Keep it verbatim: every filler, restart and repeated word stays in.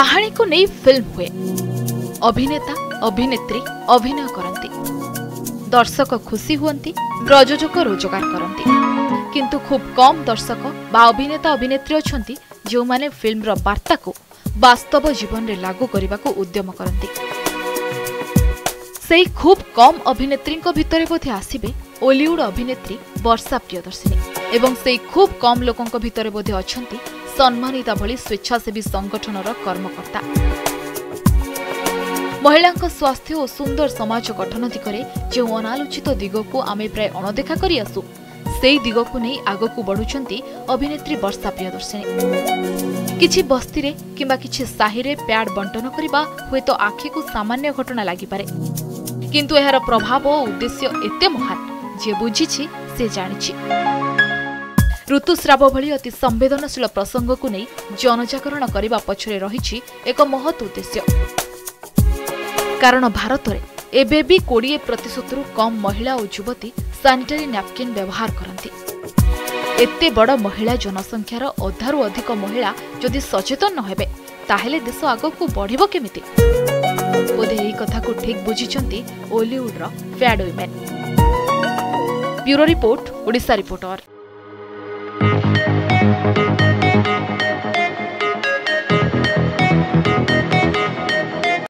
कहानी को नहीं फिल्म हुए। अभिनेता अभिनेत्री अभिनय करती, दर्शक खुशी हुंती, प्रयोजक रोजगार करती, किंतु खूब कम दर्शक बा अभिनेता अभिनेत्री अछंती जो माने फिल्मर वार्ता को वास्तव जीवन रे लागू करने को उद्यम करती। से खूब कम अभिनेत्री भितर बोधे आसबे ओलीवुड अभिनेत्री वर्षा प्रियदर्शिनी एवं से खूब कम लोकों भितर बोधे अछंती सम्मानिता भली स्वेच्छासेवी संगठन कर्मकर्ता। महिला स्वास्थ्य और सुंदर समाज गठन दिगरे जो अनालोचित दिग को आम प्राय अणदेखा करसू से दिग को नहीं आगक बढ़ुंट अभिनेत्री वर्षा प्रियदर्शिनी। किसी बस्ती रे किंबा किसी साहि रे प्याड बंटन करने हे तो आखि को सामान्य घटना लगिपे, किंतु यार प्रभाव और उद्देश्य एते महान जे बुझी से जानी। ऋतुस्राव भली अति संवेदनशील प्रसंग को नहीं जनजागरण करने पछरे रही एक महत् उद्देश्य। कारण भारत में एबे भी कोड़े प्रतिशत कम महिला और युवती सैनिटरी नैपकिन व्यवहार करती। एते बड़ महिला जनसंख्यार अधारू अधिक महिला जदि सचेतन नहेबे ताहेले देश आगक बढ़िबो केमिति। बोधे एही कथा को ठीक बुझिछंती ओलीवुडर फैड women. Bureau report, Odisha reporter.